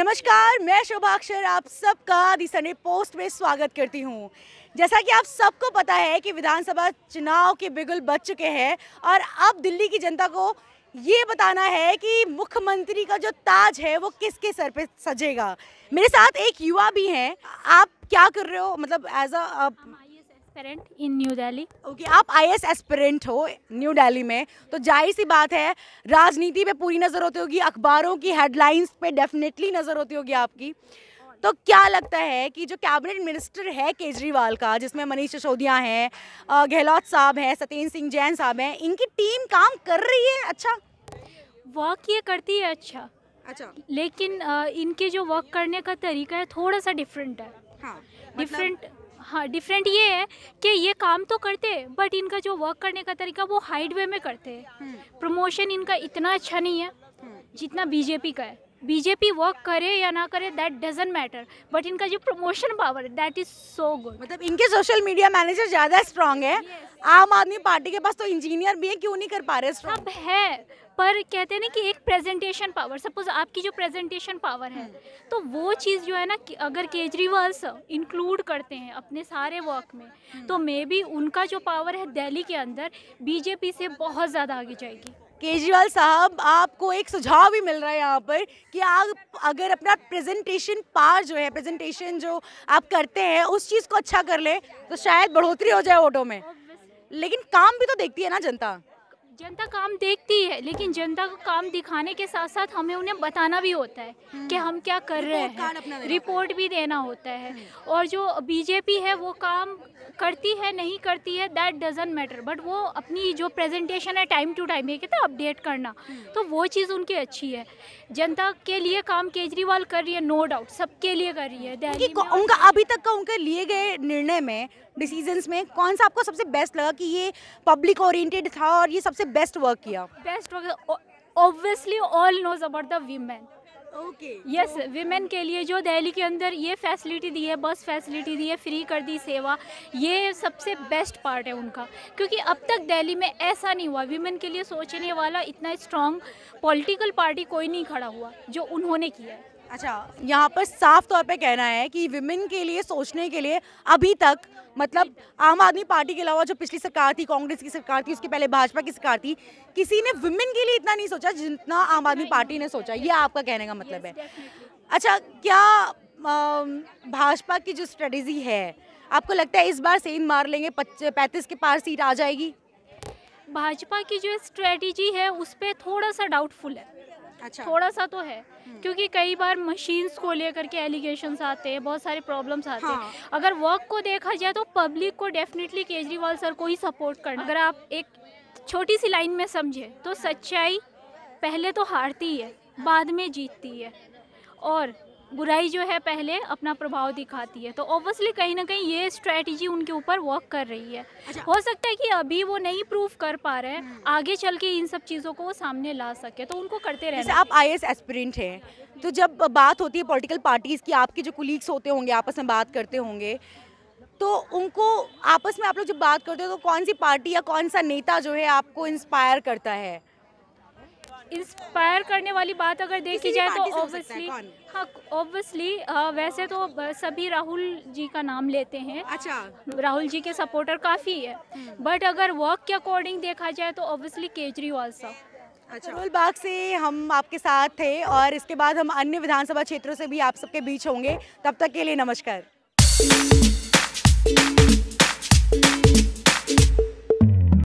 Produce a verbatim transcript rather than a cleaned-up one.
नमस्कार, मैं शोभा अक्षर आप सबका दी सने पोस्ट में स्वागत करती हूं। जैसा कि आप सबको पता है कि विधानसभा चुनाव के बिगुल बज चुके हैं और अब दिल्ली की जनता को ये बताना है कि मुख्यमंत्री का जो ताज है वो किसके सर पे सजेगा। मेरे साथ एक युवा भी हैं। आप क्या कर रहे हो, मतलब as a aspirant in new Delhi? Okay, आप आईएएस एस्पिरेंट हो न्यू दिल्ली में, तो जाहिर सी बात है राजनीति पे पूरी नज़र होती होगी, अखबारों की हेडलाइंस पे डेफिनेटली नज़र होती होगी आपकी। तो क्या लगता है कि जो कैबिनेट मिनिस्टर है केजरीवाल का, जिसमें मनीष सिसोदिया हैं, गहलोत साहब हैं, सत्येंद्र सिंह जैन साहब हैं, इनकी टीम काम कर रही है अच्छा, वर्क ये करती है अच्छा अच्छा लेकिन इनके जो वर्क करने का तरीका है थोड़ा सा डिफरेंट है। हाँ, डिफरेंट हाँ डिफरेंट ये है कि ये काम तो करते हैं बट इनका जो वर्क करने का तरीका वो हाइड वे में करते हैं। प्रमोशन इनका इतना अच्छा नहीं है जितना बीजेपी का है। बीजेपी वर्क करे या ना करे दैट डजंट मैटर, बट इनका जो promotion power that is so good. मतलब इनके सोशल मीडिया मैनेजर ज़्यादा स्ट्रांग है। yes. आम आदमी पार्टी के पास तो इंजीनियर भी है, क्यों नहीं कर पा रहे सब है, पर कहते हैं ना कि एक प्रेजेंटेशन पावर, सपोज आपकी जो प्रेजेंटेशन पावर है तो वो चीज़ जो है ना कि अगर केजरीवाल सर इंक्लूड करते हैं अपने सारे वर्क में तो मे बी उनका जो पावर है दिल्ली के अंदर बीजेपी से बहुत ज़्यादा आगे जाएगी। केजरीवाल साहब, आपको एक सुझाव भी मिल रहा है यहाँ पर कि आप अगर अपना प्रेजेंटेशन पार जो है, प्रेजेंटेशन जो आप करते हैं उस चीज़ को अच्छा कर ले तो शायद बढ़ोतरी हो जाए वोटों में। लेकिन काम भी तो देखती है ना जनता, जनता काम देखती है लेकिन जनता को काम दिखाने के साथ साथ हमें उन्हें बताना भी होता है कि हम क्या कर रहे हैं, रिपोर्ट भी देना होता है। और जो बीजेपी है वो काम करती है नहीं करती है दैट डजंट मैटर, बट वो अपनी जो प्रेजेंटेशन है टाइम टू टाइम ये कहते हैं अपडेट करना, तो वो चीज़ उनकी अच्छी है। जनता के लिए काम केजरीवाल कर रही है, नो डाउट सबके लिए कर रही है। उनका अभी तक का उनके लिए गए निर्णय में, डिसीजंस में कौन सा आपको सबसे बेस्ट लगा कि ये पब्लिक ओरिएंटेड था और ये सबसे बेस्ट वर्क किया? Best work obviously all knows about the women. Okay, yes, women के लिए जो दिल्ली के अंदर ये फैसिलिटी दी है, बस फैसिलिटी दी है, फ्री कर दी सेवा, ये सबसे बेस्ट पार्ट है उनका, क्योंकि अब तक दिल्ली में ऐसा नहीं हुआ। वीमेन के लिए सोचने वाला इतना स्ट्रॉन्ग पॉलिटिकल पार्टी कोई नहीं खड़ा हुआ जो उन्होंने किया। अच्छा, यहाँ पर साफ तौर पे कहना है कि विमेन के लिए सोचने के लिए अभी तक, मतलब आम आदमी पार्टी के अलावा जो पिछली सरकार थी, कांग्रेस की सरकार थी, उसके पहले भाजपा की सरकार थी, किसी ने विमेन के लिए इतना नहीं सोचा जितना आम आदमी पार्टी ने सोचा, ये आपका कहने का मतलब है। अच्छा, क्या भाजपा की जो स्ट्रेटेजी है आपको लगता है इस बार सेंध मार लेंगे, पैंतीस के पार सीट आ जाएगी? भाजपा की जो स्ट्रेटेजी है उस पर थोड़ा सा डाउटफुल है। अच्छा, थोड़ा सा तो है क्योंकि कई बार मशीन्स को लेकर के एलिगेशंस आते हैं, बहुत सारे प्रॉब्लम्स आते हैं। हाँ। अगर वर्क को देखा जाए तो पब्लिक को डेफिनेटली केजरीवाल सर को ही सपोर्ट करना। अगर आप एक छोटी सी लाइन में समझे तो सच्चाई पहले तो हारती है बाद में जीतती है, और बुराई जो है पहले अपना प्रभाव दिखाती है, तो ऑब्वियसली कहीं ना कहीं ये स्ट्रेटजी उनके ऊपर वर्क कर रही है। अच्छा। हो सकता है कि अभी वो नहीं प्रूव कर पा रहे हैं, आगे चल के इन सब चीज़ों को वो सामने ला सके, तो उनको करते रहना। आप आईएएस एस्पिरेंट हैं, तो जब बात होती है पॉलिटिकल पार्टीज़ की, आपके जो कुलीग्स होते होंगे आपस में बात करते होंगे, तो उनको आपस में आप लोग जब बात करते हो तो कौन सी पार्टी या कौन सा नेता जो है आपको इंस्पायर करता है? इंस्पायर करने वाली बात अगर देखी जाए तो ऑब्वियसली हाँ ऑब्वियसली वैसे तो सभी राहुल जी का नाम लेते हैं। अच्छा, राहुल जी के सपोर्टर काफ़ी है, बट अगर वर्क के अकॉर्डिंग देखा जाए तो ऑब्वियसली केजरीवाल साहब। अच्छा, राहुल बाग से हम आपके साथ थे और इसके बाद हम अन्य विधानसभा क्षेत्रों से भी आप सबके बीच होंगे। तब तक के लिए नमस्कार।